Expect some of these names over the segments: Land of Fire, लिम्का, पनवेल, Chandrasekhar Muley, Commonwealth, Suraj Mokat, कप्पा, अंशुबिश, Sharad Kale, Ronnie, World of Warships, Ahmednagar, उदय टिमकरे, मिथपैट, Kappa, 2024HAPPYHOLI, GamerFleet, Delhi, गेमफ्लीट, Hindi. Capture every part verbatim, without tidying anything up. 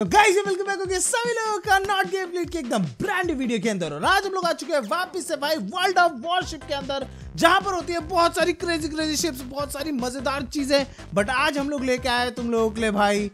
तो guys welcome back हो गया सभी लोगों का नॉट गेमफ्लीट के एकदम ब्रांड वीडियो के अंदर। और आज हम लोग आ चुके हैं वापस से भाई वर्ल्ड ऑफ वॉरशिप के अंदर, जहां पर होती है बहुत सारी क्रेजी क्रेजी शिप्स, बहुत सारी मजेदार चीजें। बट आज हम लोग लेके आए तुम लोगों के लिए भाई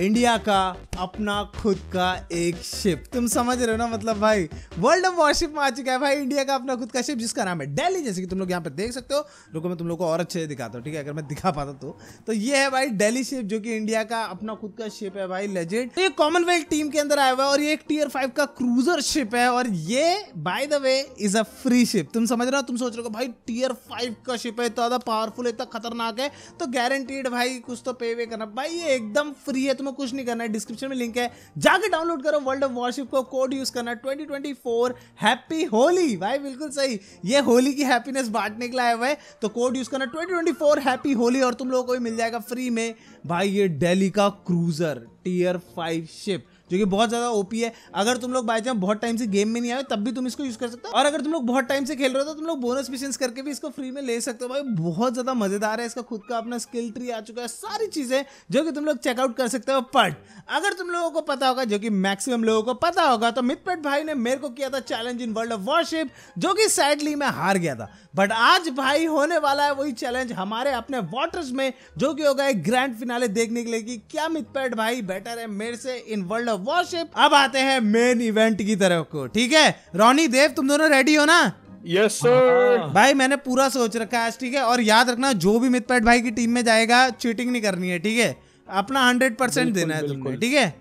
इंडिया का अपना खुद का एक शिप। तुम समझ रहे हो ना, मतलब भाई वर्ल्ड ऑफ वॉरशिप में आ चुका है भाई इंडिया का अपना खुद का शिप, जिसका नाम है दिल्ली, जैसे कि तुम लोग यहाँ पर देख सकते हो। रुको मैं तुम लोग को और अच्छे से दिखाता हूँ, ठीक है, अगर मैं दिखा पाता तो। तो ये है भाई दिल्ली शिप, जो कि इंडिया का अपना खुद का शिप है भाई, लेजेंड। ये कॉमनवेल्थ टीम के अंदर आया हुआ है और ये एक टीयर फाइव का क्रूजर शिप है। और ये by the way is a free ship. तुम समझ रहे हो, तुम सोच रहे हो भाई टीयर फाइव का शिप है, इतना पावरफुल, इतना खतरनाक है, तो गारंटीड भाई कुछ तो पे वे करना। भाई ये एकदम फ्री है, तुम्हें कुछ नहीं करना है। डिस्क्रिप्शन में लिंक है, जाके डाउनलोड करो वर्ल्ड ऑफ वॉरशिप को, कोड यूज करना twenty twenty four happy Holi. भाई बिल्कुल सही, ये होली की हैप्पीनेस बांटने के लिए आया हुआ है, तो कोड यूज करना twenty twenty four happy Holi और तुम लोगों को भी मिल जाएगा फ्री में भाई ये दिल्ली का क्रूजर टीयर फाइव शिप, जो कि बहुत ज्यादा ओपी है। अगर तुम लोग बाय चांस बहुत टाइम से गेम में नहीं आए तब भी तुम इसको यूज कर सकते हो, और अगर तुम लोग बहुत टाइम से खेल रहे हो तो तुम लोग बोनस मिशंस करके भी इसको फ्री में ले सकते हो। भाई बहुत ज्यादा मजेदार है, इसका खुद का अपना स्किल ट्री आ चुका है, सारी चीजें जो कि तुम लोग चेकआउट कर सकते हो। बट अगर तुम लोगों को पता होगा, जो कि मैक्सिमम लोगों को पता होगा, तो मिथपैट भाई ने मेरे को किया था challenge in world of worship, जो कि सैडली मैं हार गया था। बट आज भाई होने वाला है वही चैलेंज हमारे अपने वाटर्स में, जो कि होगा एक ग्रैंड फिनाले, देखने के लिए कि क्या मिथपैट भाई बेटर है मेरे से इन वर्ल्ड ऑफ वॉरशिप। अब आते हैं मेन इवेंट की तरफ को, ठीक है। रॉनी, देव, तुम दोनों रेडी हो ना? Yes sir. भाई मैंने पूरा सोच रखा है, ठीक है। और याद रखना, जो भी मिथपैट भाई की टीम में जाएगा चीटिंग नहीं करनी है, ठीक है। अपना हंड्रेड परसेंट देना है तुमने, ठीक है।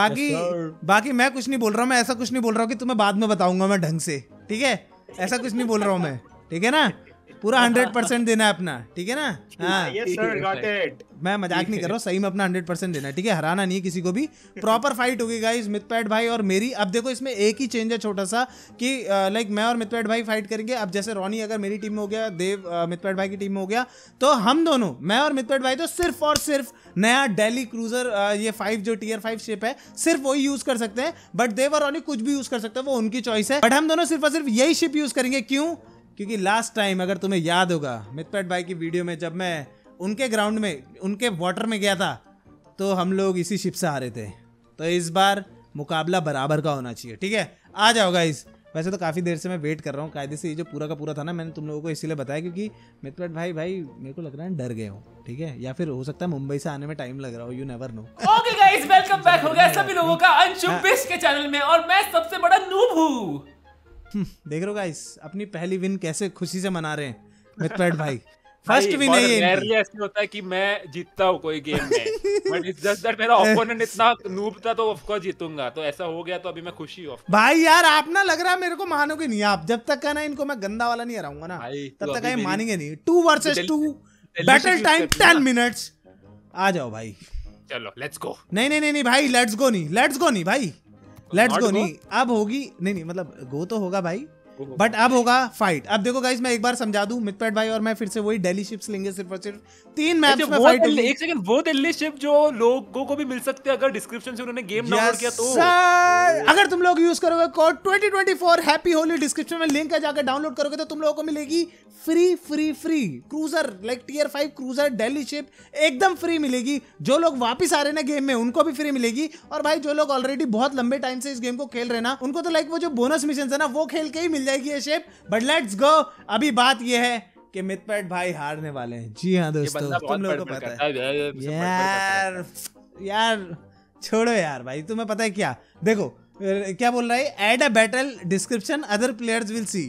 बाकी बाकी मैं कुछ नहीं बोल रहा हूँ, मैं ऐसा कुछ नहीं बोल रहा हूँ कि तुम्हें बाद में बताऊंगा मैं ढंग से, ठीक है, ऐसा कुछ नहीं बोल रहा हूँ मैं, ठीक है ना। पूरा हंड्रेड परसेंट देना है अपना, ठीक है ना। हाँ yes, sir, got it. मैं मजाक नहीं कर रहा हूँ, सही में अपना हंड्रेड परसेंट देना है, ठीक है। हराना नहीं है किसी को भी, प्रॉपर फाइट होगी गाइस मिथपैट भाई और मेरी। अब देखो इसमें एक ही चेंज है छोटा सा, कि लाइक मैं और मिथपैट भाई फाइट करेंगे। अब जैसे रॉनी अगर मेरी टीम में हो गया, देव मिथपैट भाई की टीम में हो गया, तो हम दोनों, मैं और मिथपैट भाई, तो सिर्फ और सिर्फ नया दिल्ली क्रूजर ये फाइव जो टीयर फाइव शिप है, सिर्फ वही यूज कर सकते हैं। बट देव और रॉनी कुछ भी यूज कर सकते हैं, वो उनकी चॉइस है। बट हम दोनों सिर्फ और सिर्फ यही शिप यूज करेंगे। क्यों? क्योंकि लास्ट टाइम अगर तुम्हें याद होगा मिथपैट भाई की वीडियो में, जब मैं उनके ग्राउंड में, उनके वाटर में गया था, तो हम लोग इसी शिप से हारे थे। तो इस बार मुकाबला बराबर का होना चाहिए, ठीक है। आ जाओ गाइस। वैसे तो काफ़ी देर से मैं वेट कर रहा हूँ कायदे से, ये जो पूरा का पूरा था ना, मैंने तुम लोगों को इसीलिए बताया क्योंकि मिथपैट भाई भाई मेरे को लग रहा है डर गए हो, ठीक है, या फिर हो सकता है मुंबई से आने में टाइम लग रहा हो, you never know. Okay guys, welcome back हो गया सभी लोगों का अंशुबिश के चैनल में, और मैं सबसे बड़ा नूब हूँ। देख रहे हो गाइस, अपनी पहली विन कैसे खुशी से मना रहे हैं मिथपैट भाई। फर्स्ट विन है ये। ऐसा होता है कि मैं जीतता हूं कोई गेम में, बट इट्स जस्ट दैट मेरा ओपोनेंट इतना नूब था, तो ऑफ कोर्स जीतूंगा। तो ऐसा हो गया, तो अभी मैं खुशी हूं भाई। यार आप ना, लग रहा है मेरे को मानोगे नहीं आप, जब तक कहना इनको मैं गंदा वाला नहीं हराऊंगा ना, तब तक ये मानेंगे नहीं। Two versus two battle time ten minutes. आ जाओ भाई, चलो लेट्स गो। नहीं नहीं नहीं भाई, लेट्स गो नहीं, लेट्स गो नहीं भाई, लेट्स गो नहीं। अब होगी, नहीं नहीं मतलब गो तो होगा भाई, बट अब होगा फाइट। अब देखो गाइस, मैं एक बार समझा दूं, मिथपैट भाई और मैं फिर से वही दिल्ली शिप्स लेंगे, सिर्फ और सिर्फ तीन मैप्स में फाइट होगी। एक सेकंड, वो दिल्ली शिप जो लोगों को भी मिल सकते हैं अगर डिस्क्रिप्शन से उन्होंने गेम डाउनलोड किया तो। सर अगर तुम लोग यूज करोगे code twenty twenty four happy Holi, description में लिंक है, जाकर डाउनलोड करोगे तो तुम लोगों को मिलेगी free free free cruiser, like tier five cruiser Delhi ship एकदम फ्री मिलेगी। जो लोग वापस आ रहे ना गेम में, उनको भी फ्री मिलेगी। और भाई जो लोग ऑलरेडी बहुत लंबे टाइम से इस गेम को खेल रहे ना, उनको तो लाइक वो जो बोनस मिशन है ना, वो खेल के ही मिल जाएगी ये शिप। But let's go. अभी बात ये है कि मिथपैट भाई हारने वाले हैं। जी हाँ दोस्तों, तुम लोगों को पता है यार, यार छोड़ो यार भाई, तुम्हें पता है क्या, देखो क्या बोल रहा है, add a battle description other players will see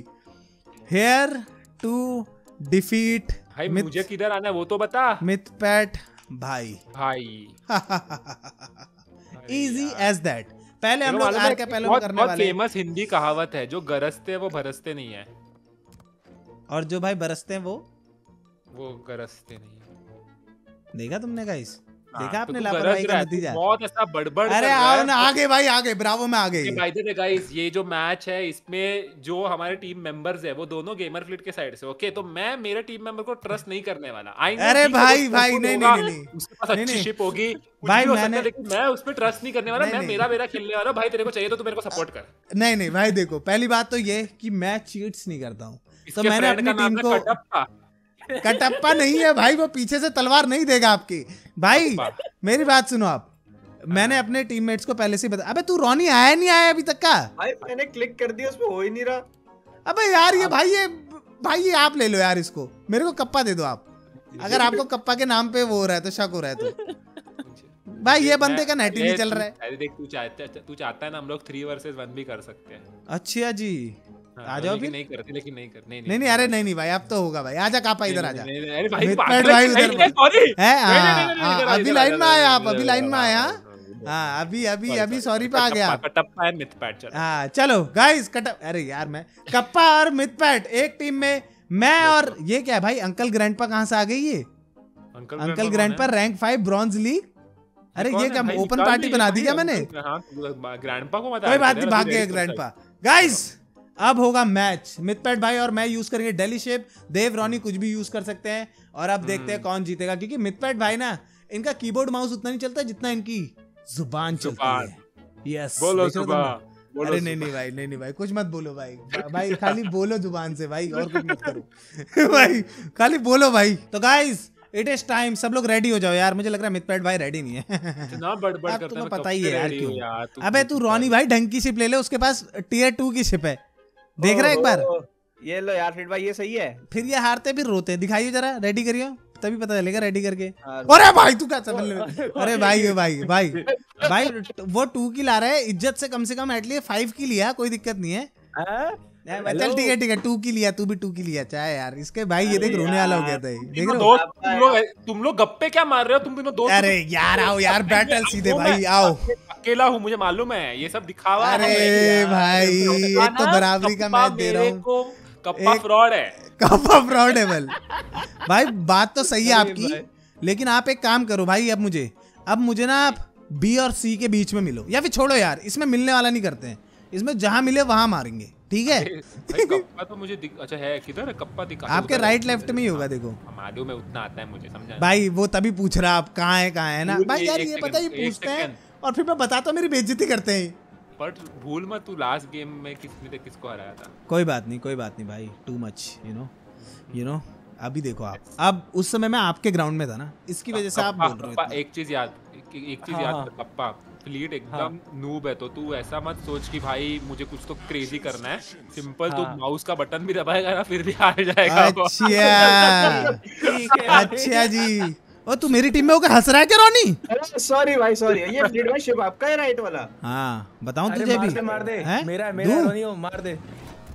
here to defeat. भाई मुझे किधर आना है वो तो बता। मिथपैट भाई भाई इजी एज दैट। पहले हम लोग आर के पहले बहुत, करने बहुत वाले। फेमस हिंदी कहावत है, जो गरजते वो भरसते नहीं है, और जो भाई बरसते हैं वो वो गरजते नहीं है। देखा तुमने गाइस, देखा आपने लापरवाही का नतीजा, बहुत ऐसा बड़बड़। अरे आओ ना आगे भाई, आगे ब्रावो में आगे। भाई देखिए गाइस, ये जो मैच है इसमें जो हमारे टीम मेंबर्स है वो दोनों गेमरफ्लीट के साइड से, ओके। तो मैं मेरे टीम मेंबर को ट्रस्ट नहीं करने वाला। अरे भाई भाई नहीं नहीं नहीं, उसके पास अच्छी शिप होगी भाई, मैंने, लेकिन मैं उस पर ट्रस्ट नहीं करने वाला। मैं मेरा मेरा खेलने वाला। भाई तेरे को चाहिए तो तू मेरे को सपोर्ट कर। नहीं नहीं भाई देखो, पहली बात तो ये कि मैं चीट्स नहीं करता हूँ, तो मैंने अपनी टीम को कटप्पा नहीं है भाई, वो पीछे से तलवार नहीं देगा आपकी। भाई मेरी बात सुनो, आप मैंने अपने टीममेट्स को पहले से बताया। अबे तू रॉनी आया नहीं आया अभी तक का? भाई मैंने क्लिक कर दिया उसमें हो ही नहीं रहा। अबे यार ये भाई ये भाई ये आप ले लो यार इसको, मेरे को कप्पा दे दो आप। अगर आपको कप्पा के नाम पे वो हो रहा है तो शक हो रहा है तो भाई ये बंदे का नेट ही नहीं चल रहा है। अरे देख तू चाहता है तू चाहता है ना हम लोग थ्री वर्सेस वन भी कर सकते हैं। अच्छा जी आ जाओ भी नहीं करते लेकिन नहीं कर नहीं नहीं नहीं अरे नहीं नहीं भाई अब तो होगा भाई आजा कापा इधर आजा। अरे भाई भाई सॉरी है अभी लाइन में आया आप अभी लाइन में आया हाँ अभी अभी अभी सॉरी पे आ गया आप। कप्पा और मिथपैट हाँ चलो गाइस कट अरे यार मैं कप्पा और मिथपैट एक टीम में मैं और ये क्या है भाई अंकल ग्रैंडपा कहाँ से आ गई ये uncle grandpa rank five bronze league. अरे ये क्या ओपन पार्टी बना दी क्या मैंने? ग्रैंडपा को कोई बात नहीं भाग गया ग्रैंडपा। गाइस अब होगा मैच मिथपैट भाई और मैं यूज करेंगे डेली शेप, देव रॉनी कुछ भी यूज कर सकते हैं और अब देखते हैं कौन जीतेगा क्योंकि मिथपैट भाई ना इनका कीबोर्ड माउस उतना नहीं चलता जितना इनकी जुबान चलती है। यस बोलो सुबह। अरे नहीं नहीं भाई नहीं नहीं भाई कुछ मत बोलो भाई भाई खाली बोलो जुबान से भाई और कुछ मत करो भाई खाली बोलो भाई। तो गाइस इट इज टाइम सब लोग रेडी हो जाओ यार मुझे लग रहा है मिथपैट भाई रेडी नहीं है ना बड़ बड़ करता है तुम्हें पता ही है यार क्यों। अबे तू रॉनी भाई ढंग की शिप ले ले उसके पास टीयर टू की शिप है देख रहा है एक बार। ये लो यार फिर भाई ये सही है फिर ये हारते फिर रोते दिखाइए जरा रेडी करियो तभी पता चलेगा रेडी करके। अरे भाई तू क्या समझ ले अरे भाई ये भाई भाई भाई वो टू की ला रहा है इज्जत से कम से कम एटलीस्ट फाइव की लिया कोई दिक्कत नहीं है। चल ठीक है ठीक है टू की लिया तू भी टू की लिया चाहे यार इसके भाई ये देख रोने वाला हो गया था देख रहे हो। तुम लोग तुम लोग गप्पे क्या मार रहे हो तुम दोनों दोस्त? अरे यार आओ यार बैटल सीधे भाई आओ। अकेला हूँ मुझे मालूम है ये सब दिखावा। अरे भाई एक तो बराबरी का मैच दे रहा हूँ कप्पा फ्रॉड है कप्पा फ्रॉड है बल भाई बात तो सही है आपकी लेकिन आप एक काम करो भाई अब मुझे अब मुझे ना आप बी और सी के बीच में मिलो या फिर छोड़ो यार इसमें मिलने वाला नहीं करते हैं इसमें जहाँ मिले वहाँ मारेंगे ठीक है। भाई कप्पा तो मुझे दिख... अच्छा है किधर कप्पा दिखा आपके राइट लेफ्ट में ही होगा देखो मालूम में उतना आता है मुझे समझा भाई वो तभी पूछ रहा आप कहाँ है कहाँ है ना भाई यार ये पता ही पूछते हैं और फिर मैं बताता हूँ मेरी बेइज्जती करते हैं। बट भूल मत तू लास्ट गेम में किसने किसको हराया था। कोई बात नहीं कोई बात नहीं भाई too much you know you know अभी देखो आप अब उस समय मैं आपके ग्राउंड में था ना इसकी वजह से आप बोल रहे हो। एक चीज याद एक चीज याद कप्पा फ्लीट एकदम नूब है तो तू ऐसा मत सोच कि भाई मुझे कुछ तो क्रेजी करना है सिंपल तू माउस का बटन भी दबाएगा ना फिर भी हार जाएगा। अच्छा अच्छा जी और तू मेरी टीम में होकर हंस रहा है क्या रोनी? सॉरी भाई सॉरी ये फ्लीट भाई शिप आपका है राइट वाला। हाँ बताऊं तुझे भी मार दे मेरा मेरा रोनी हो मार दे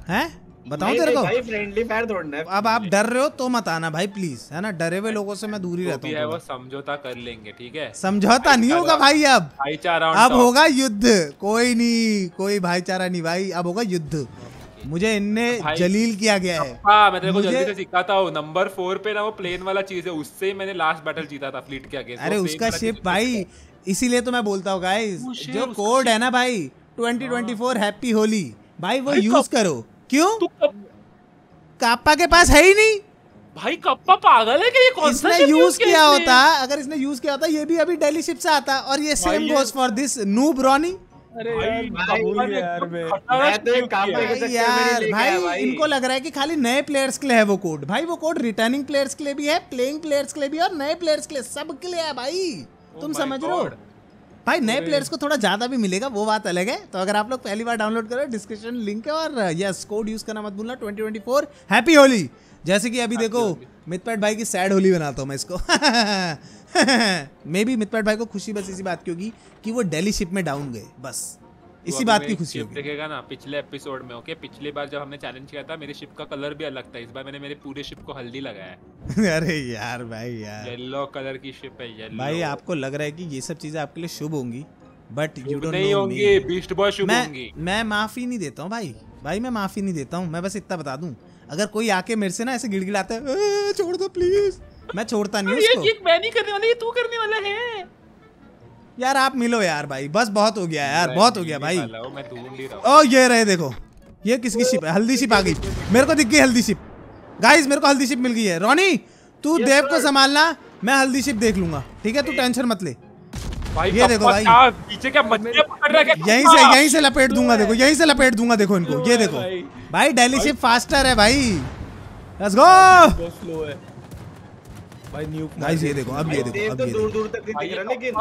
हैं बताऊं तेरे को भाई फ्रेंडली फायर छोड़ना है। अब आप डर रहे हो तो मत आना भाई प्लीज है ना डरे हुए लोगों से मैं दूरी रहता हूँ। वो समझौता कर लेंगे ठीक है समझौता नहीं होगा भाई अब भाईचारा अब होगा युद्ध कोई नहीं कोई भाईचारा नहीं भाई अब होगा युद्ध। मुझे इनने जलील किया गया है। हाँ मैं तेरे को जल्दी से सिखाता हूँ नंबर फोर पे ना वो प्लेन वाला चीज है उससे मैंने लास्ट बैटल जीता था फ्लीट के अगेंस्ट। अरे उसका शिप भाई इसीलिए तो मैं बोलता हूँ गाइस जो कोड है ना भाई twenty twenty four happy Holi भाई वो यूज करो। क्यों कप्पा के पास है ही नहीं भाई कप्पा पागल है कि ये कौन सा इसने यूज किया होता अगर इसने यूज किया होता ये भी अभी डेली शिप से आता और ये same goes for this noob Ronnie. अरे यार भाई इनको लग रहा है कि खाली नए प्लेयर्स के लिए है वो कोड भाई वो कोड रिटर्निंग प्लेयर्स के लिए भी है प्लेइंग प्लेयर्स के लिए भी और नए प्लेयर्स के लिए सबके लिए है भाई तुम समझ रहे हो। भाई नए प्लेयर्स को थोड़ा ज्यादा भी मिलेगा वो बात अलग है। तो अगर आप लोग पहली बार डाउनलोड करो डिस्क्रिप्शन लिंक है और यस कोड यूज करना मत भूलना twenty twenty four happy Holi. जैसे कि अभी देखो मिथपैट भाई की सैड होली बनाता हूँ मैं इसको मे बी मिथपैट भाई को खुशी बस इसी बात की होगी कि वो डेली शिप में डाउन गए बस इसी बात की खुशी होगी। देखेगा ना पिछले एपिसोड में ओके पिछले बार जब हमने चैलेंज किया था मेरे शिप का कलर भी अलग था इस बार मैंने मेरे पूरे शिप को हल्दी लगाया है। अरे यार भाई यार येलो कलर की शिप है येलो। भाई आपको लग रहा है कि ये सब चीजें आपके लिए शुभ होंगी बट यू डोंट नो होंगी बीस्ट बॉय शुभ होंगी। मैं माफी नहीं देता हूँ भाई भाई मैं माफी नहीं देता हूँ मैं बस इतना बता दूँ अगर कोई आके मेरे से ना ऐसे गिड़गिड़ाता है छोड़ दो प्लीज मैं छोड़ता नहीं उसको। मैं नहीं करने वाला ये तू करने वाला है यार आप मिलो यार भाई बस बहुत हो गया यार बहुत हो गया भाई। ओ ये रहे देखो ये किसकी शिप है हल्दी शिप आ गई मेरे को दिख गई हल्दी शिप। गाइस मेरे को हल्दी शिप मिल गई है रॉनी तू yes, देव sir. को संभालना मैं हल्दी शिप देख लूंगा ठीक है तू टेंशन मत ले। ये देखो भाई पीछे क्या मछलियां पकड़ रहा है यहीं से यहीं से लपेट दूंगा देखो यहीं से लपेट दूंगा देखो इनको ये देखो भाई डेली शिप फास्टर है भाई लेट्स गो। भाई न्यू गाइस ये देखो अब ये देखो अब ये दूर दूर तक दिख रहा लेकिन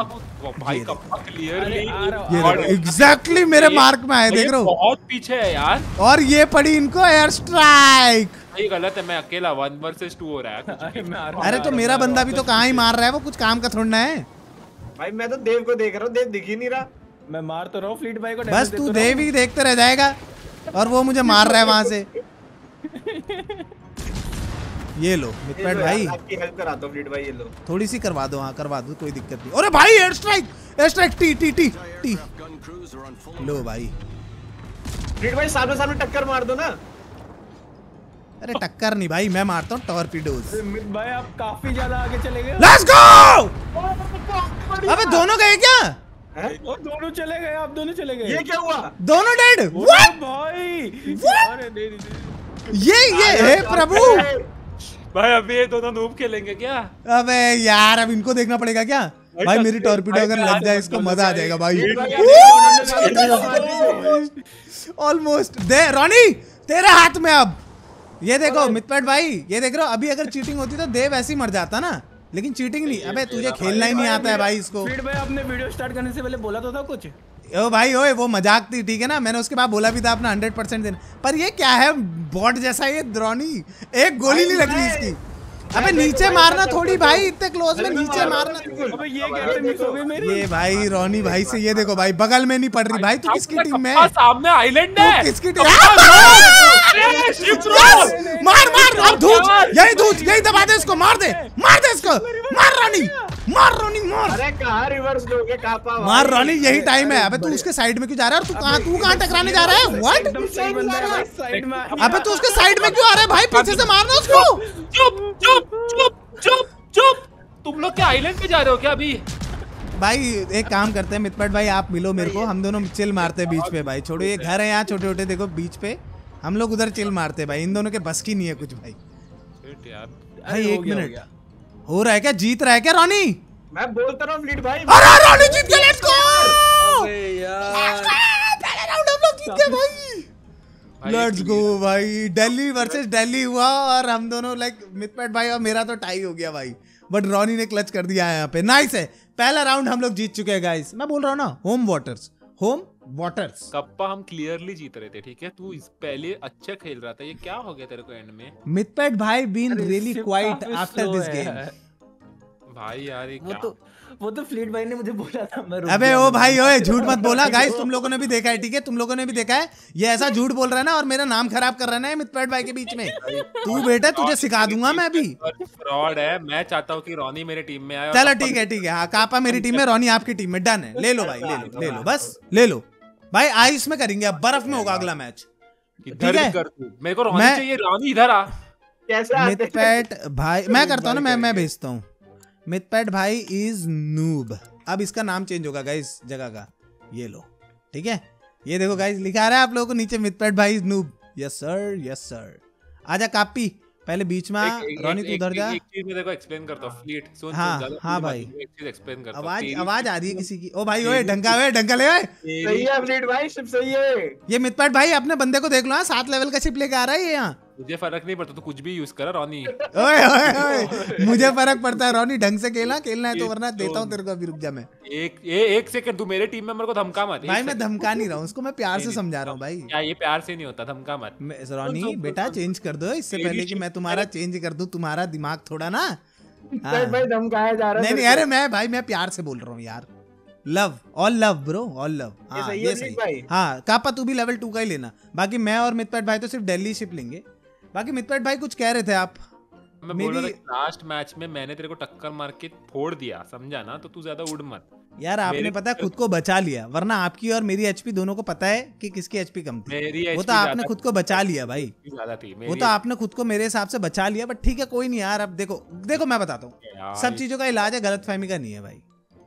भाई कप्पा क्लियरली एग्जैक्टली मेरे मार्क में आए देख रहे हो बहुत पीछे है यार। और ये पड़ी इनको एयर स्ट्राइक। ये गलत है मैं अकेला वन वर्सेस टू हो रहा है। अरे तो मेरा बंदा भी तो कहां ही मार रहा है वो कुछ काम का थोड़ा है भाई। मैं तो देव को देख रहा हूं देव दिख ही नहीं रहा। मैं मार तो रहा हूं फ्लीट भाई को बस तू देव ही देखते रह जाएगा और वो मुझे मार रहा है वहां से। ये लो मिथपैट भाई आपकी हेल्प कराता हूं फ्लीट भाई ये लो थोड़ी सी करवा दो। हां करवा दो कोई दिक्कत नहीं। अरे भाई air strike air strike T T T T लो भाई फ्लीट भाई सामने सामने टक्कर मार दो ना। अरे टक्कर नहीं भाई मैं मारता हूं टॉर्पीडोज। मिथ भाई आप काफी ज्यादा आगे चले गए। Let's go. अबे दोनों गए क्या? है? और दोनों चले गए आप दोनों चले गए। ये क्या हुआ? दोनों डेड। व्हाट भाई अरे नहीं नहीं ये ये हे प्रभु भाई अभी ये दोनों नूब खेलेंगे क्या? अबे यार अब इनको देखना पड़ेगा क्या? भाई मेरी टॉर्पीडो अगर लग जाए इसको मजा आ जाएगा भाई। ऑलमोस्ट दे रॉनी तेरे हाथ में अब। ये देखो मिथपैट भाई ये देख रहे हो अभी अगर चीटिंग होती तो देव ऐसे ही मर जाता ना लेकिन चीटिंग नहीं। अबे तुझे खेलना ही नहीं आता है भाई इसको। फ्लीट भाई आपने वीडियो स्टार्ट करने से पहले बोला तो था कुछ। ओ भाई ओए वो मजाक थी ठीक है ना। मैंने उसके बाद बोला भी था अपना हंड्रेड परसेंट देना। पर ये क्या है बॉट जैसा ये द्रोणी एक गोली नहीं लगनी इसकी। अबे नीचे मारना थोड़ी भाई इतने क्लोज में नीचे मारना। ये भाई रोनी भाई से ये देखो भाई बगल में नहीं पड़ रही भाई। तू किसकी टीम में है? सामने आइलैंड है किसकी टीम? मार मार अब धूत यही धूत यही दबा दे इसको मार दे मार दे इसको मार रोनी मार रोनी मार। अरे कहाँ रिवर्स लोगे कापा मार रोनी यही टाइम है। अबे तू उसके साइड में क्यों जा रहा है? और तू कहाँ तू कहाँ टकराने जा रहा है? व्हाट? अबे तू उसके साइड में क्यों आ रहा है भाई? पीछे से मारना उसको। चुप चुप चुप चुप चुप। तुम लोग क्या आइलैंड पे जा रहे हो क्या अभी? भाई एक काम करते हैं मिथपैट भाई आप मिलो मेरे को हम दोनों चिल मारते हैं बीच पे भाई। छोड़ो ये घर है यहाँ छोटे छोटे देखो बीच पे हम लोग उधर चिल मारते हैं भाई। इन दोनों के बस की नहीं है कुछ भाई। भाई एक मिनट हो रहा है क्या? जीत रहा है क्या रोनी? मैं बोलता रहा हूं फ्लीट भाई। अरे रोनी जीत गया लेट्स गो। अबे यार पहले राउंड हम लोग जीत गए भाई। लेट्स गो भाई दिल्ली वर्सेस दिल्ली हुआ और हम दोनों लाइक मिथपैट भाई और मेरा तो टाई हो गया भाई बट रोनी ने क्लच कर दिया है यहाँ पे। नाइस है पहला राउंड हम लोग जीत चुके हैं गाइस। मैं बोल रहा हूँ ना home waters home waters. कप्पा हम क्लियरली जीत रहे थे ठीक है। तू इस पहले अच्छा खेल रहा था ये क्या हो गया तेरे को एंड में? मिथपैट भाई been really quite after this game भाई यार ये वो क्या? तो वो तो फ्लीट भाई ने मुझे बोला था मैं। अबे ओ भाई ओए झूठ मत बोला गाइस तुम लोगों ने भी देखा है ठीक है तुम लोगों ने भी देखा है ये ऐसा झूठ बोल रहा है ना और मेरा नाम खराब कर रहा है ना मिथपैट भाई के बीच में। तू बेटा तुझे सिखा दूंगा मैं अभी। फ्रॉड है मैं चाहता हूँ कि रोनी मेरी टीम में आए। चलो ठीक है ठीक है हाँ कापा मेरी टीम में रोनी आपकी टीम में डन है। ले लो भाई ले लो ले लो बस ले लो भाई। आइस में करेंगे अब बर्फ में होगा अगला मैच ठीक है। मेरे को रोनी चाहिए रोनी इधर आ। मिथपैट भाई मैं करता हूँ ना मैं मैं भेजता हूँ। मिथपैट भाई इज नूब अब इसका नाम चेंज होगा गाइस जगह का। ये लो ठीक है ये देखो गाइस लिखा रहा है आप लोगों को नीचे मिथपैट भाई is noob. Yes sir yes sir आजा कापी पहले बीच में रोनी तू उधर जा। एक चीज मैं देखो एक्सप्लेन करता हूं फ्लीट सुन सुन हां भाई एक चीज एक्सप्लेन करता हूं। आवाज आवाज आ रही है किसी की? ओ भाई ओए ढंका ओए ढंका ले ओए। सही है फ्लीट भाई सब सही है। ये मिथपैट भाई अपने बंदे को देख लो हां सात लेवल का शिप लेके आ रहा है ये यहां। मुझे फर्क नहीं पड़ता तो कुछ भी यूज करा रोनी। ओए ओए ओए मुझे फर्क पड़ता है रोनी ढंग से खेलना खेलना है तो वरना देता हूं तेरे को अभी रुक जा। मैं एक ए, एक सेकंड तू मेरे टीम मेंबर को धमका मत भाई। मैं धमका नहीं रहा हूं उसको मैं प्यार से समझा रहा हूं भाई। क्या ये प्यार से नहीं होता धमका मत। रोनी बेटा चेंज कर दो इससे पहले कि मैं तुम्हारा चेंज कर दूं तुम्हारा दिमाग थोड़ा ना भाई धमकाया जा रहा है। नहीं नहीं अरे मैं भाई मैं प्यार से बोल रहा हूं यार। Love all love bro all love. हां ये सही हां कापा तू भी लेवल टू का ही लेना बाकी मैं और मिथपैट भाई तो सिर्फ दिल्ली शिप लेंगे। बाकी मिथपैट भाई कुछ कह रहे थे आप? मैं बोल रहा था लास्ट मैच में मैंने तेरे को टक्कर मार के फोड़ दिया समझा ना तो तू ज्यादा उड़ मत यार। आपने पता है खुद को बचा लिया वरना आपकी और मेरी एचपी दोनों को पता है कि किसकी एचपी कम थी। वो तो आपने खुद को बचा लिया भाई वो तो आपने खुद को मेरे हिसाब से बचा लिया बट ठीक है कोई नहीं यार। अब देखो देखो मैं बताता हूँ सब चीजों का इलाज है गलतफहमी का नहीं है भाई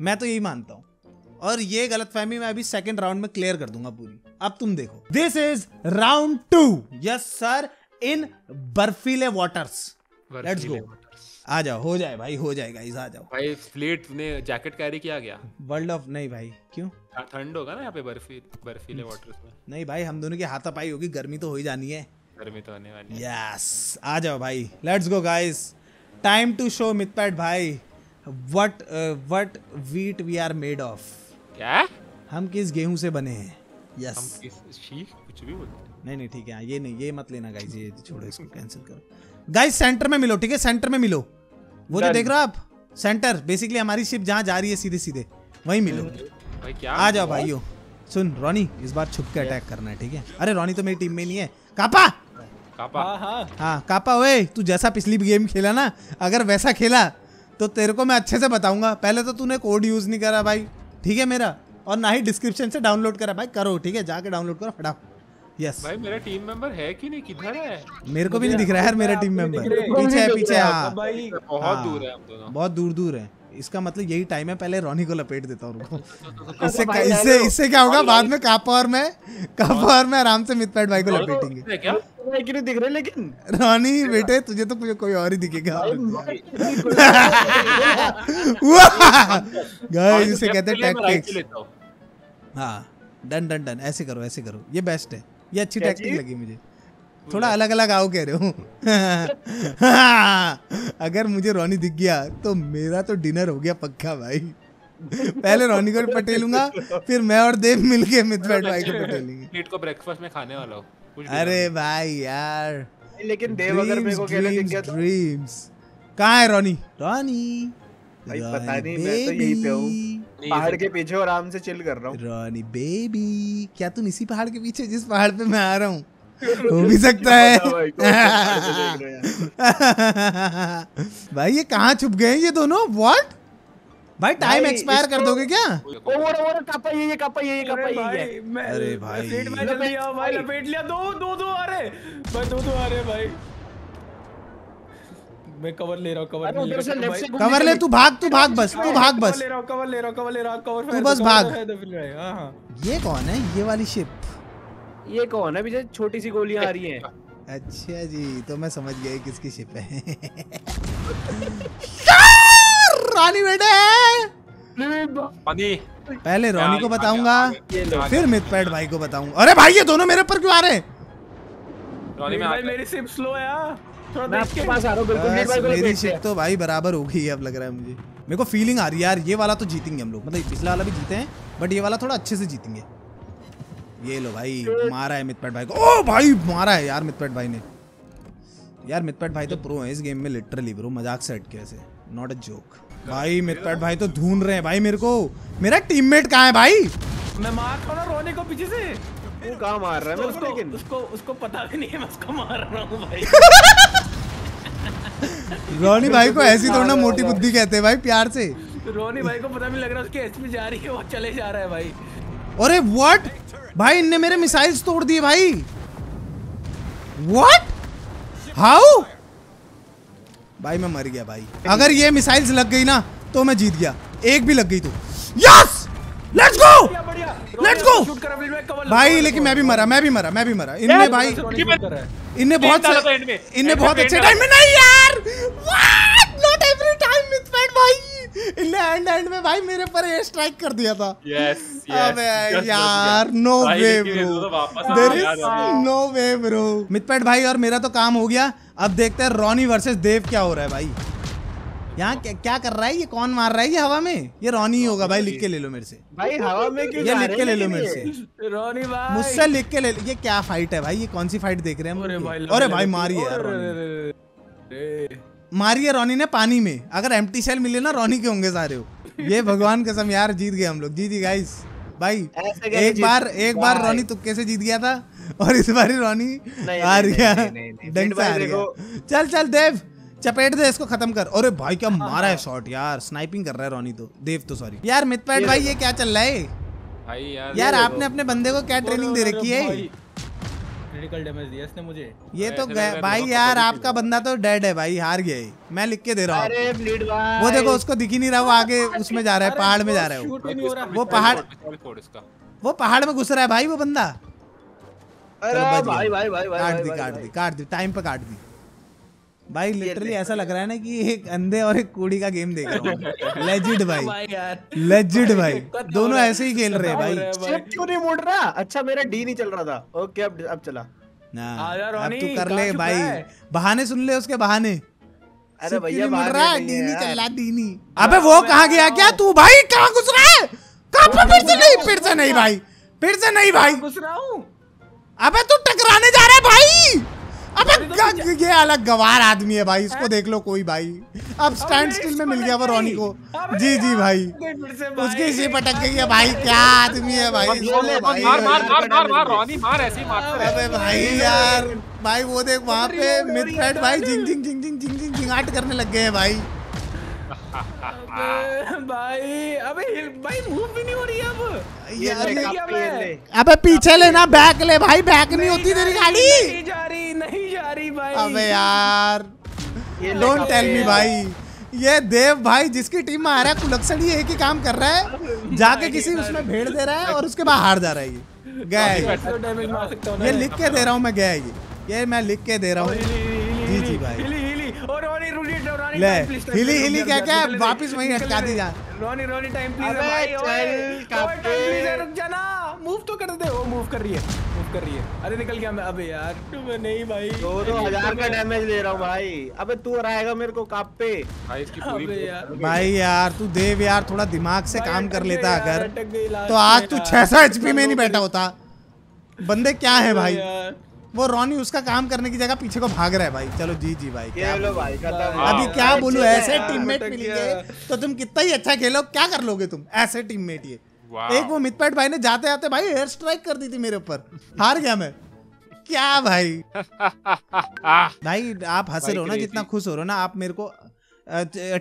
मैं तो यही मानता हूँ और ये गलतफहमी मैं अभी सेकंड राउंड में क्लियर कर दूंगा पूरी। अब तुम देखो this is round two yes sir इन बर्फीले वाटर्स लेट्स गो। आ जाओ हो जाए भाई हो जाएगा इस आ जाओ भाई। फ्लीट ने जैकेट कैरी किया गया वर्ल्ड ऑफ नहीं भाई क्यों? ठंड होगा ना यहाँ पे बर्फी बर्फीले वाटर्स में। नहीं भाई हम दोनों की हाथापाई होगी गर्मी तो हो ही जानी है। गर्मी तो होने वाली है। यस आ जाओ भाई let's go guys time to show मिथपैट भाई what what what we are made of. क्या हम किस गेहूं से बने हैं? यस हम किस शीख कुछ भी बोलते हैं। नहीं नहीं ठीक है, ये नहीं ये मत लेना गाइस, ये छोड़ो इसको कैंसिल करो। गाइस सेंटर में मिलो, ठीक है सेंटर में मिलो। वो जो देख रहे हो आप सेंटर, बेसिकली हमारी शिप जहाँ जा रही है सीधे सीधे वहीं मिलो भाई। क्या आ जाओ भाइयों। सुन रॉनी, इस बार छुप के अटैक करना है, ठीक है? अरे रॉनी तो मेरी टीम में नहीं है। कापा कापा हाँ हाँ कापा, ओए तू जैसा पिछली गेम खेला ना, अगर वैसा खेला तो तेरे को मैं अच्छे से बताऊंगा। पहले तो तूने कोड यूज नहीं करा भाई, ठीक है मेरा, और ना ही डिस्क्रिप्शन से डाउनलोड करा भाई। करो ठीक है, जाके डाउनलोड करो फटाफट। यस भाई मेरा टीम मेंबर है कि नहीं, किधर है? मेरे को भी नहीं दिख रहा है यार, मेरा टीम मेंबर पीछे है, पीछे हाँ बहुत दूर है, बहुत दूर दूर है। इसका मतलब यही टाइम है पहले रॉनी को लपेट देता हूँ। इससे इससे इससे क्या होगा बाद में, कापा और मैं कापा और मैं आराम से मिथपैट भाई को लपेटेंगे। क्या नहीं दिख रहे लेकिन रॉनी बेटे, तुझे तो कोई और ही दिखेगा। गाइस इसे कहते हैं टैक्टिक्स। हाँ डन डन डन, ऐसे करो ऐसे करो, ये बेस्ट है, ये अच्छी टैक्टिक लगी मुझे। थोड़ा अलग अलग आओ कह रहे हो। अगर मुझे रॉनी दिख गया तो मेरा तो डिनर हो गया पक्का भाई। पहले रॉनी को पटेलूंगा, फिर मैं और देव मिलके मिथपैट भाई को पटेलेंगे। मीट को ब्रेकफास्ट में खाने वाला हूं। अरे भाई यार लेकिन देव अगर मेरे को कहला दिख गया तो ड्रीम्स। कहां है रॉनी? रॉनी भाई पता नहीं, मैं तो यहीं पे हूं पहाड़ के पीछे और आराम से चिल कर रहा हूं। रॉनी बेबी क्या तुम इसी पहाड़ के पीछे जिस पहाड़ पे मैं आ रहा हूं? हो भी सकता है भाई। ये कहाँ छुप गए ये दोनों? व्हाट भाई टाइम एक्सपायर कर दोगे क्या? ओवर ओवर कापा ये ये कापा ये ये कापा ये। अरे भाई लपेट में जल्दी आओ भाई, लपेट लिया। दो दो दो आ रहे भाई, दो दो आ रहे भाई। मैं कवर ले रहा हूँ, कवर ले कवर ले तू भाग तू भाग बस तू भाग बस ले रहा हूँ कवर ले रहा हूँ कवर ले रहा हूँ कवर तू बस भाग। ये कौन है ये वाली शिप? ये कौन है? पीछे छोटी सी गोलियां आ रही हैं। अच्छा जी तो मैं समझ गया किसकी शिप है। रॉनी बेटे पहले रॉनी को बताऊंगा फिर मिथपैट भाई को बताऊंगा। अरे भाई ये दोनों मेरे ऊपर क्यों आ रहे हैं? रॉनी भाई मेरी शिप स्लो है यार, थोड़ा देख के पास आ रहा हूं बिल्कुल। मेरी शिप तो भाई बराबर हो गई है अब लग रहा है मुझे। मेरे को फीलिंग आ रही है यार ये वाला तो जीतेंगे हम लोग, मतलब पिछला वाला भी जीते हैं बट ये वाला थोड़ा अच्छे से जीतेंगे। ये लो भाई मारा है मिथपैट भाई को। ओ भाई मारा है यार मिथपैट भाई ने। यार मिथपैट भाई तो प्रो है इस गेम में लिटरली ब्रो, मजाक से हटके ऐसे, नॉट अ जोक भाई। मिथपैट भाई तो ढूंढ रहे हैं भाई मेरे को। मेरा टीममेट कहाँ है भाई? मैं मार रहा हूँ रोने को पीछे से। वो कहाँ मार रहा है? मैं उसको लेकिन उसको उसको पता भी नहीं है, मैं उसको मार रहा हूँ भाई। रोनी भाई को ऐसी थोड़ा मोटी बुद्धि कहते हैं भाई प्यार से। रोनी भाई को पता भी लग रहा है उसकी एचपी जा रही है, वो चले जा रहा है भाई। अरे व्हाट भाई इनने मेरे मिसाइल्स तोड़ दिए भाई। व्हाट हाउ भाई मैं मर गया भाई। अगर ये मिसाइल्स लग गई ना तो मैं जीत गया, एक भी लग गई तो। Yes let's go let's go भाई। लेकिन मैं भी मरा मैं भी मरा मैं भी मरा इनने भाई इनने बहुत इनने बहुत अच्छे टाइम में। नहीं यार what not every time मिथपैट भाई। एंड एंड में भाई मेरे पर एयर स्ट्राइक कर दिया था। yes, yes, अबे यार no way bro, there is no way bro. मिथपैट भाई और मेरा तो काम हो गया, अब देखते हैं रॉनी वर्सेस देव क्या हो रहा है भाई। यहाँ क्या, क्या कर रहा है ये? कौन मार रहा है ये हवा में? ये रॉनी ही होगा भाई, लिख के ले लो मेरे से भाई। हवा में क्यों? ये लिख के ले लो मेरे से रॉनी भाई, मुझसे लिख के ले लो। ये क्या फाइट है भाई? ये कौन सी फाइट देख रहे हैं? अरे भाई मारिए यार, मारिए रॉनी ने पानी में। अगर एम्प्टी सेल मिले ना रॉनी के होंगे सारे हो। ये भगवान कसम यार जीत गए हम लोग। जी जी गाइस भाई एक बार एक बार रॉनी तुक्के से जीत गया था और इस बार रॉनी आ गया ढंग से आ गया। चल चल देव चपेट दे इसको, खत्म कर। अरे भाई क्या मारा है शॉट यार, स्नाइपिंग कर रहा है रॉनी तो, देव तो सॉरी यार मिथपैट भाई। ये क्या चल रहा है यार? आपने अपने बंदे को क्या ट्रेनिंग दे रखी है? क्रिटिकल डैमेज दिया इसने मुझे। ये तो भाई यार आपका बंदा तो डेड है भाई, हार गया ही। मैं लिख के दे रहा हूँ। वो देखो उसको दिख ही नहीं रहा, वो आगे उसमें जा रहा है पहाड़ में जा रहा है। वो पहाड़ वो पहाड़ में घुस रहा है भाई वो बंदा। काट दी काट दी काट दी टाइम पे काट दी भाई। लिटरली ऐसा लग रहा है ना कि एक अंधे और एक कोड़ी का गेम देख रहा हूँ। लेजिट भाई लेजिट भाई, दोनों ऐसे ही खेल रहे हैं भाई। शिप क्यों नहीं मोड़ रहा? अच्छा मेरा डी नहीं चल रहा था। ओके अब अब चला ना, अब तू कर ले भाई। बहाने सुन ले उसके बहाने। अरे भैया बाहर दीनी चला दीनी। अबे वो कहाँ गया क्या तू भाई? कहाँ घुस रहा है? फिर से नहीं, फिर से नहीं भाई, फिर से नहीं भाई, घुस रहा हूँ। अबे तू टकराने जा रहा है भाई। अबे ये अलग गवार आदमी है भाई, इसको देख लो कोई भाई। अब स्टैंड स्टिल में मिल गया वो रॉनी को। जी जी भाई, उसकी से पटक गई है भाई। क्या आदमी है भाई। मार मार मार मार रॉनी, मार ऐसे ही मार। अबे भाई यार भाई वो देख वहाँ पे मिथपैट भाई झिंग झिंग झिंग झिंग झिंग झिंग झिंगाट करने लग गए हैं भाई। भाई अबे भाई मूव भी नहीं हो रही अब। ये ले अबे पीछे लेना, बैक ले भाई। बैक नहीं होती तेरी गाड़ी। नहीं जा रही, नहीं जा रही भाई। अबे यार डोंट टेल मी भाई, ये देव भाई जिसकी टीम में आ रहा है कुलक्षणी एक ही काम कर रहा है, जाके किसी उसमें भेड़ दे रहा है और उसके बाद हार जा रहा है। ये गया, ये लिख के दे रहा हूँ मैं। गया ये ये मैं लिख के दे रहा हूँ। जी जी भाई। और रोनी रोनी ले हिली हिली क्या क्या वापस वहीं अटका दी जा। रोनी रोनी टाइम प्लीज भाई। चल रुक जाना, मूव तो कर दे। वो मूव कर रही है, मूव कर रही है। अरे निकल गया मैं। अबे यार मैं नहीं भाई, दो दो हजार का डैमेज दे रहा हूँ भाई। अबे तू हराएगा मेरे को कापे भाई, इसकी पूरी भाई। यार तू देव यार थोड़ा दिमाग से काम कर लेता अगर, तो आज तू छह सौ एच पी में नहीं बैठा होता। बंदे क्या है भाई, वो रॉनी उसका काम करने की जगह पीछे को भाग रहा है भाई। चलो जी जी भाई, क्या बोलूं भाई, अभी क्या बोलूं। ऐसे टीममेट मिलेंगे तो तुम कितना ही अच्छा खेलो, क्या कर लोगे तुम ऐसे टीममेट। ये एक वो मिथपैट भाई ने जाते जाते भाई हेयर स्ट्राइक कर दी थी मेरे ऊपर, हार गया मैं। क्या भाई भाई आप हंस रहे हो ना, जितना खुश हो रहे हो ना आप। मेरे को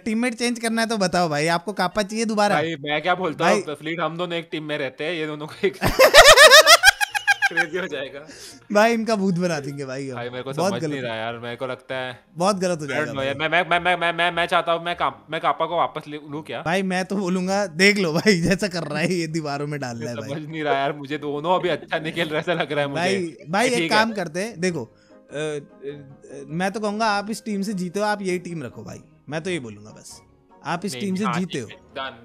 टीममेट चेंज करना है तो बताओ भाई, आपको कापा चाहिए दोबारा? भाई मैं क्या बोलता हूँ, फ्लीट हम दोनों एक टीम में रहते हैं, ये दोनों को एक क्रेजी हो जाएगा भाई, इनका भूत बना देंगे भाई। भाई मेरे को समझ नहीं रहा यार, मेरे को लगता है बहुत गलत हो जाएगा। मैं मैं मैं मैं मैं मैं चाहता हूँ मैं मैं कापा को वापस ले लूँ क्या भाई? मैं तो बोलूंगा देख लो भाई, जैसा कर रहा है ये दीवारों में डाल रहा है भाई। समझ नहीं रहा यार मुझे, दोनों अभी अच्छा नहीं खेल रहा ऐसा लग रहा है मुझे। भाई एक काम करते हैं, देखो मैं तो कहूँगा आप इस टीम से जीते हो, आप यही टीम रखो भाई। मैं तो ये बोलूंगा बस, आप इस टीम से जीते हो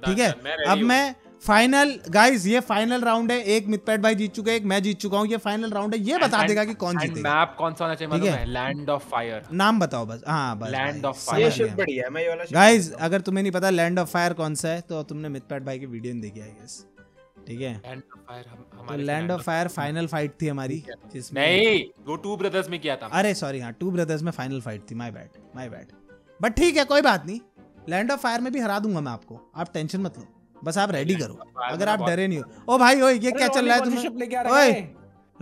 ठीक है। अब मैं फाइनल गाइस, ये फाइनल राउंड है। एक मिथपैट भाई जीत चुके हैं, एक मैं जीत चुका हूँ। ये फाइनल राउंड है, ये बता देगा कि कौन जीतेगा। मैप कौन सा होना चाहिए मालूम है? Land of fire. नाम बताओ बस। हाँ बस, लैंड ऑफ फायर बढ़िया है। मैं ये वाला गाइस अगर तुम्हें नहीं पता लैंड ऑफ फायर कौन सा है तो तुमने मिथपैट भाई की वीडियो नहीं देखी आई गेस, ठीक है। Land of fire final fight थी हमारी, जिसमें नहीं वो टू ब्रदर्स में किया था। अरे सॉरी हाँ, टू ब्रदर्स में फाइनल फाइट थी। My bad my bad, but ठीक है कोई बात नहीं। लैंड ऑफ फायर में भी हरा दूंगा मैं आपको, आप टेंशन मत लो। बस आप रेडी करो अगर आप डरे नहीं हो। ओ भाई ओए ये क्या चल रहा है तुम्हें? ओए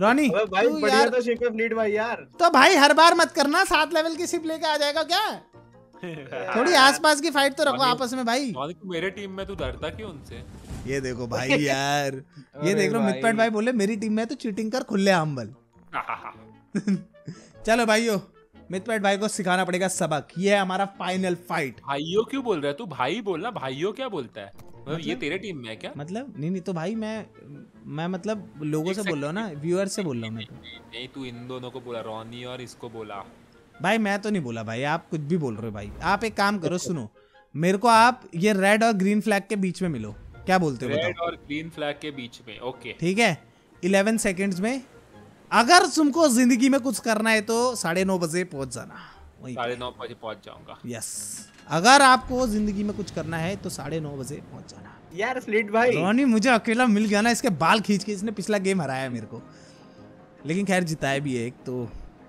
रॉनी भाई बढ़िया तो शिप पे फ्लीट भाई यार। तो भाई हर बार मत करना, सात लेवल की शिप लेके आ जाएगा क्या? थोड़ी आसपास की फाइट तो रखो आपस में भाई। मेरे टीम में तू डरता क्यों उनसे? ये देखो भाई यार, ये देख लो मिथपैट भाई बोले मेरी टीम में तो चीटिंग कर खुले आम्बल। चलो भाईयो मिथपैट भाई को सिखाना पड़ेगा सबक। ये है हमारा फाइनल फाइट। भाइयों क्यों बोल रहा है तू? भाई बोलना, भाइयों क्या बोलता है? मतलब ये तेरे टीम में है क्या? मतलब नहीं नहीं तो भाई मैं मैं मतलब लोगों से बोल रहा हूँ ना, व्यूअर से बोल रहा हूँ। नहीं तू इन दोनों को बोला, रोनी और इसको बोला भाई। मैं तो नहीं बोला भाई, आप कुछ भी बोल रहे हो भाई। आप एक काम करो सुनो, मेरे को आप ये रेड और ग्रीन फ्लैग के बीच में मिलो, क्या बोलते हो? रेड और ग्रीन फ्लैग के बीच में, ओके ठीक है। इलेवन सेकेंड्स में अगर तुमको जिंदगी में कुछ करना है तो साढ़े नौ बजे पहुंच जाना। साढ़े नौ बजे पहुंच जाऊंगा। यस अगर आपको जिंदगी में कुछ करना है तो साढ़े नौ बजे पहुंच जाना। यार स्लिट भाई रोनी मुझे अकेला मिल गया ना, इसके बाल खींच के इसने पिछला गेम हराया मेरे को, लेकिन खैर जिताया भी है एक, तो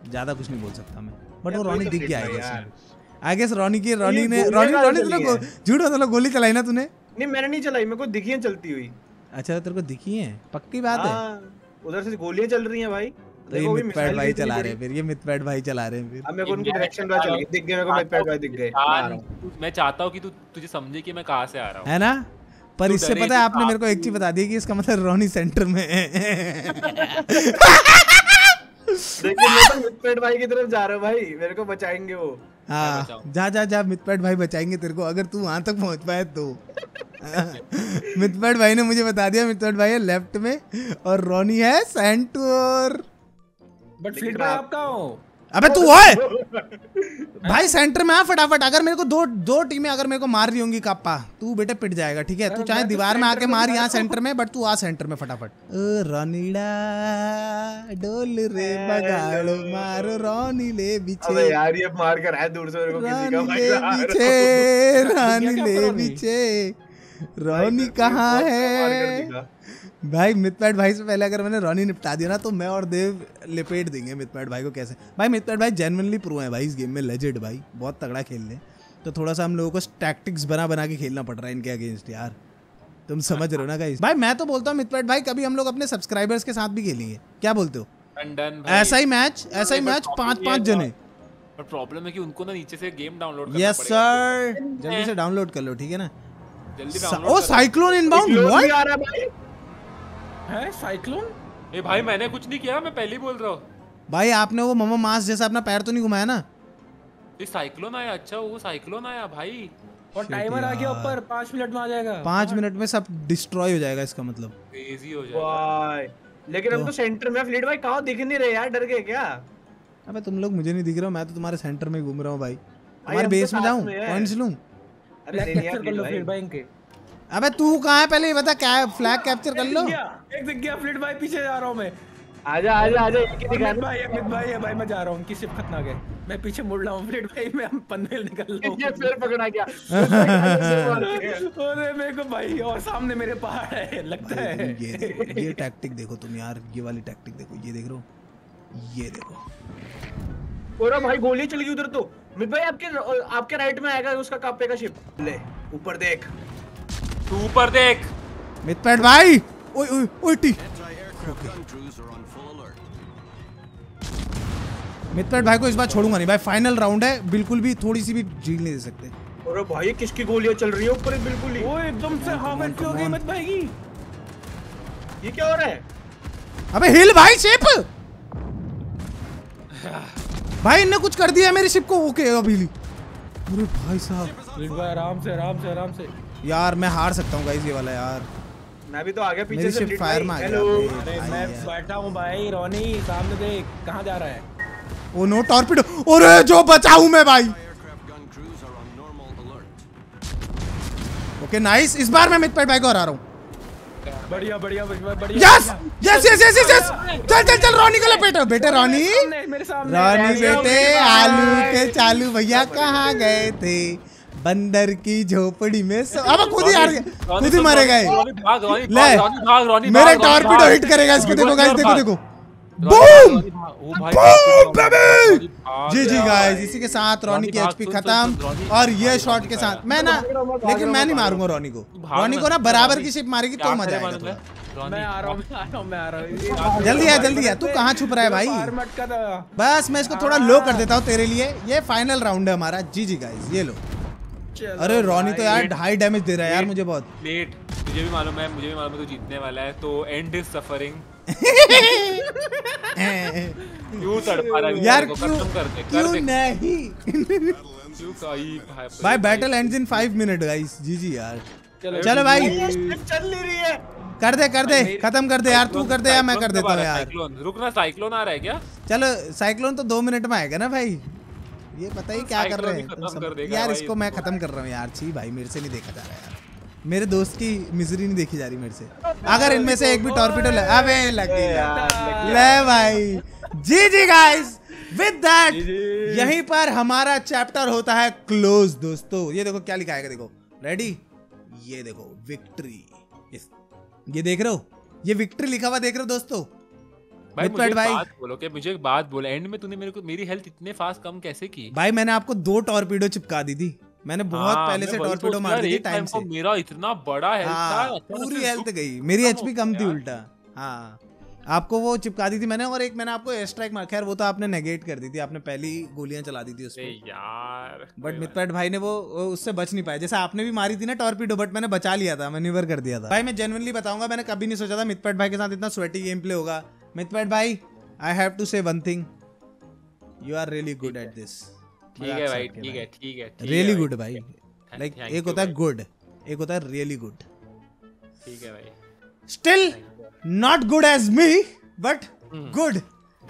ज्यादा कुछ नहीं बोल सकता मैं। बट वो रोनी दिख गया आई गेस। रोनी की रोनी ने रोनी रोनी तुमने झूठ मतलब गोली चलाई ना तूने? नहीं मैंने नहीं चलाई, मेरे को दिखी है चलती हुई। अच्छा तेरे को दिखी है? पक्की बात है? उधर से गोलियां चल रही हैं भाई। तो ये मिथपैट भाई चला रहे हैं फिर, ये मिथपैट भाई चला रहे हैं फिर। अब मेरे को उनकी डायरेक्शन पता चल गई, दिख गए मेरे को मिथपैट भाई दिख गए। मैं चाहता हूं कि तू तुझे समझे कि मैं कहां से आ रहा हूं, है ना? पर इससे पता है आपने मेरे को एक चीज बता दी कि इसका मतलब रोनी सेंटर में है। देखिए मैं तो मिथपैट भाई की तरफ जा रहा हूं भाई, मेरे को बचाएंगे वो। हां जा जा जा, मिथपैट भाई बचाएंगे तेरे को अगर तू वहां तक पहुंच पाए तो। मिथपैट भाई ने मुझे बता दिया, मिथपैट भाई है लेफ्ट में और रोनी है सेंटर। बट फ्लिट भाई आप कहां हो? अबे तू ओए भाई सेंटर में आ फटाफट। अगर मेरे को दो दो टीमें अगर मेरे को मार रही होंगी कापा, तू बेटे पिट जाएगा ठीक है। तू चाहे दीवार में आके मार यहाँ सेंटर में, बट तू आ सेंटर में फटाफट। रोनीड़ा डोल रे बगाड़ो मारो रोनी ले बिचे। अबे यार ये मार कर रहा है दूर से मेरे को किसी का भाई। रोनी ले बिचे, रोनी कहाँ है भाई। मिथपैट भाई से पहले अगर मैंने रॉनी निपटा दिया ना तो मैं और देव लिपेट देंगे मिथपैट भाई को। कैसे भाई मिथपैट भाई जेन्युइनली प्रो है भाई इस गेम में, लेजेंड भाई, बहुत तगड़ा खेल रहे हैं। तो थोड़ा सा हम लोगों को टैक्टिक्स बना बना के खेलना पड़ रहा है इनके अगेंस्ट यार, तुम समझ रहे हो ना गाइस। भाई मैं तो बोलता हूँ मिथपैट भाई कभी हम लोग अपने सब्सक्राइबर्स के साथ भी खेलेंगे, क्या बोलते हो? ऐसा ही मैच, ऐसा ही मैच पाँच पाँच जने। प्रॉब्लम है कि उनको ना नीचे से गेम डाउनलोड, यस सर जल्दी से डाउनलोड कर लो ठीक है ना। ओ साइक्लोन इनबाउंड आ रहा है भाई। है साइक्लोन? ए भाई मैंने कुछ नहीं किया, मैं पहले ही बोल रहा हूँ भाई। आपने वो ममा मास जैसा अपना पैर तो नहीं घुमाया ना? ये साइक्लोन आया, अच्छा वो साइक्लोन आया भाई। और टाइमर आ गया ऊपर, पाँच मिनट में आ जाएगा। पाँच मिनट में सब डिस्ट्रॉय हो जाएगा, इसका मतलब क्रेजी हो जाएगा भाई। लेकिन हम तो सेंटर में फ्लीट भाई कहाँ दिख नहीं रहे यार, डर गए क्या? अबे तुम लोग मुझे नहीं दिख रहे हो, मैं तो तुम्हारे सेंटर में घूम रहा हूँ भाई। हमारे बेस में जाऊँ, पॉइंट्स लूँ? अबे तू कहाँ है पहले ये बता। क्या फ्लैग कैप्चर कर लो। एक जगह फ्लिट भाई पीछे जा रहा हूँ मैं। आजा आजा आजा अमित भाई, अमित भाई है भाई, मैं जा रहा हूँ उनकी सिर्फ खतना गए। मैं पीछे मुड़ रहा हूँ फ्लिट भाई, मैं पनवेल निकल रहा हूँ। ये फिर पकड़ा गया। अरे मेरे को भाई और सामने मेरे पहाड़ है लगता है। ये ये टैक्टिक देखो तुम यार, ये वाली टैक्टिक देखो, ये देख रहे हो, ये देखो। और भाई गोली चल गई उधर तो। अमित भाई आपके आपके राइट में आएगा उसका कापे का शिप। ले ऊपर देख, तू ऊपर देख मिथपैट भाई। ओए ओए ओए टी मिथपैट भाई को इस बार छोड़ूंगा नहीं भाई। फाइनल राउंड है, बिल्कुल भी थोड़ी सी भी जील नहीं दे सकते। अरे भाई किसकी गोलियां चल रही है ऊपर बिल्कुल ही। ओए एकदम से हावेंट हो गई मत भाई की। ये क्या हो रहा है? अबे हिल भाई शिप। भाई इनने कुछ कर दिया मेरी शिप को। ओके अभी अरे भाई साहब आराम से आराम से आराम से यार, मैं हार सकता हूँ गाइस ये वाला यार। मैं भी तो आगे पीछे से फायर मार रहा हूँ। अरे मैं बैठा हूँ भाई। रोनी सामने देख कहाँ जा रहा है। Oh no torpedo. अरे जो बचा हूँ मैं भाई। ओके नाइस, इस बार मैं मिथपैट भाई को हरा रहा हूँ। बढ़िया बढ़िया बढ़िया। Yes yes yes yes yes. चल चल चल रोनी को लपेटो बेटे। रोनी रोनी बेटे आलू के चालू भैया कहाँ गए थे? बंदर की झोपड़ी में सब। अब खुद ही हार गया, खुद ही मरेगा ये। ले मेरा टॉर्पिडो हिट करेगा इसको। देखो गाइस देखो देखो boom boom baby. G G guys इसी के साथ रोनी की एचपी खत्म। और ये शॉट के साथ मैं ना, लेकिन मैं नहीं मारूंगा रोनी को। रोनी को ना बराबर की शिप मारेगी तो मजा आएगा। मैं आ रहा हूं, मैं आ रहा हूं, मैं आ रहा हूं। जल्दी आ जल्दी आ। तू कहाँ छुप रहा है भाई? बस मैं इसको थोड़ा लो कर देता हूँ तेरे लिए। ये फाइनल राउंड है हमारा। जी जी गाइस ये लो। अरे रोनी तो यार हाई डैमेज दे रहा है यार मुझे बहुत। लेट मुझे भी मालूम है, मुझे भी मालूम है तू तो जीतने वाला है। तो एंड इज सफरिंग। क्यों तड़पा रहा है यार? खत्म कर दे, कर दे। नहीं भाई battle ends in five minute guys. GG यार चलो भाई चल ले रही है। कर दे कर दे खत्म कर दे यार। तू कर दे या मैं कर देता हूं यार। रुकना साइक्लोन आ रहा है क्या? चलो साइक्लोन तो दो मिनट में आएगा ना भाई। ये पता ही क्या कर रहे हैं तो सब... यार इसको मैं खत्म कर रहा हूँ यार। छी भाई मेरे से नहीं देखा जा रहा यार, मेरे दोस्त की मिजरी नहीं देखी जा रही मेरे से। अगर इनमें से एक भी टॉर्पिडो लग... अबे लग गई ले भाई। G G guys with that यहीं पर हमारा चैप्टर होता है क्लोज दोस्तों। ये देखो क्या लिखा है, देखो रेडी। ये देखो विक्ट्री, ये देख रहे हो, ये विक्ट्री लिखा हुआ देख रहे हो दोस्तों। भाई मुझे बात बोलो के, मुझे एक बात बोलो एंड में तूने मेरे को मेरी हेल्थ इतने फास्ट कम कैसे की? भाई मैंने आपको दो टॉर्पीडो चिपका दी थी। मैंने बहुत आ, पहले मैं से टॉर्पीडो मार दी थी टाइम से। मेरा इतना बड़ा हेल्थ था, पूरी हेल्थ गई मेरी, एचपी कम थी उल्टा। हाँ आपको वो चिपका दी थी मैंने। और एक मैंने आपको एयर स्ट्राइक मार, खैर वो तो आपने नेगेट कर दी थी, आपने पहली गोलियां चला दी थी उसको यार। बट मिथपैट भाई ने वो उससे बच नहीं पाया। जैसे आपने भी मारी थी ना टॉर्पीडो, बट मैंने बचा लिया था, मैन्यूवर कर दिया था भाई। मैं जेन्युइनली बताऊंगा मैंने कभी नहीं सोचा था मिथपैट भाई के साथ इतना स्वेटी गेम प्ले होगा। मिथपैट भाई I have to say one thing, you are really good at this. ठीक है भाई ठीक है ठीक है रियली गुड भाई। लाइक एक होता है गुड, एक होता है रियली गुड। ठीक है भाई still not good as me but good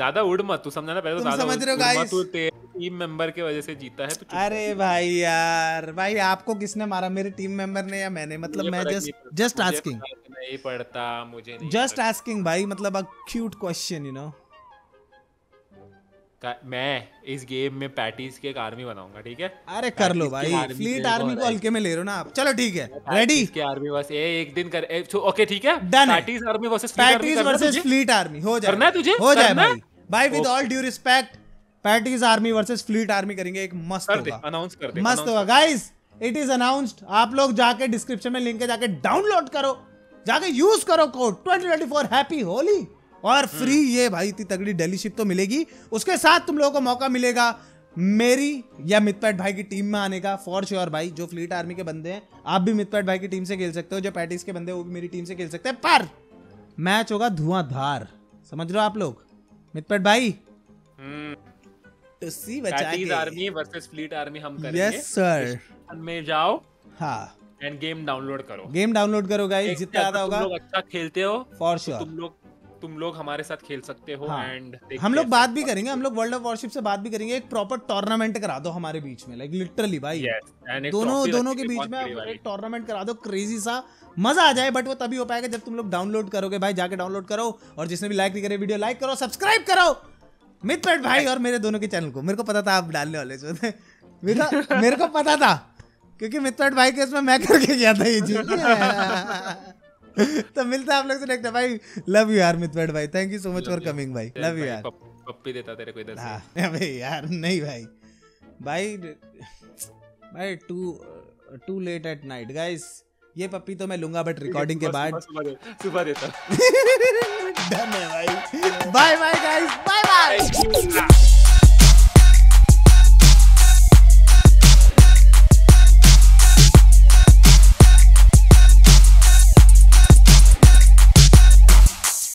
दादा उड़ मत, तू समझाना पहले दादा समझ रहे हो गाइस, तू टीम मेंबर के वजह से जीता है। अरे भाई यार, भाई आपको किसने मारा, मेरे टीम मेंबर ने या मैंने? मतलब मैं जस्ट जस्ट आस्किंग, नहीं पढ़ता मुझे, जस्ट आस्किंग भाई, मतलब a cute question you know. मैं इस गेम में पैटीज की एक आर्मी बनाऊंगा, ठीक है? अरे कर लो भाई, फ्लीट आर्मी को हल्के में ले रहे हो ना आप। चलो ठीक है, रेडी के आर्मी वर्सेस एक दिन कर, ओके ठीक है, patties army versus patties versus fleet army हो जाए, करना है तुझे, हो जाए भाई। भाई with all due respect, patties army versus fleet army करेंगे, एक मस्त होगा, अनाउंस कर दे, मस्त होगा गाइस। इट इज अनाउंस्ड, आप लोग जाके डिस्क्रिप्शन में लिंक के जाके डाउनलोड करो, जाके यूज करो code twenty twenty four happy Holi और फ्री ये भाई इतनी तगड़ी डेली शिप तो मिलेगी। उसके साथ तुम लोगों को मौका मिलेगा मेरी या मिथपैट भाई की टीम में आने का फॉर श्योर भाई। जो फ्लीट आर्मी के बंदे हैं आप भी मिथपैट भाई की टीम से खेल सकते हो, जो पैटीज के बंदे हैं वो भी मेरी टीम से खेल सकते हैं, पर मैच होगा धुआंधार, समझ रहे हो आप लोग? मिथपैट भाई patties army versus fleet army हम करेंगे। यस सर, में जाओ हाँ एंड गेम डाउनलोड करो, गेम डाउनलोड करो गाइस, जितना ज्यादा होगा। अच्छा खेलते हो फॉर श्योर, तुम लोग तुम लोग हमारे साथ खेल सकते हो एंड हाँ। हम लोग बात भी करेंगे, हम लोग वर्ल्ड ऑफ वॉरशिप से बात भी करेंगे, एक प्रॉपर टूर्नामेंट करा दो हमारे बीच में, लाइक लिटरली भाई yes, दोनों दोनों के बीच में एक टूर्नामेंट करा दो, क्रेजी सा मजा आ जाए। बट वो तभी हो पाएगा जब तुम लोग डाउनलोड करोगे भाई, जाके डाउनलोड करो, और जिसने भी लाइक नहीं करे वीडियो लाइक करो, सब्सक्राइब करो मिथपैट भाई और मेरे दोनों के चैनल को। मेरे को पता था आप डालने वाले जो, मेरे को पता था क्योंकि मिथपैट भाई के उसमें मैं करके गया था ये चीज। तो मिलता है आप लोग से नेक्स्ट भाई। लव यू यार मिथपैट भाई, thank you so much for coming भाई, लव यू यार। पप्पी देता तेरे को इधर से। अबे यार नहीं भाई, भाई भाई too too late at night guys, ये पप्पी तो मैं लूंगा बट रिकॉर्डिंग के बाद सुबह देता। डन है भाई, bye bye guys, bye bye.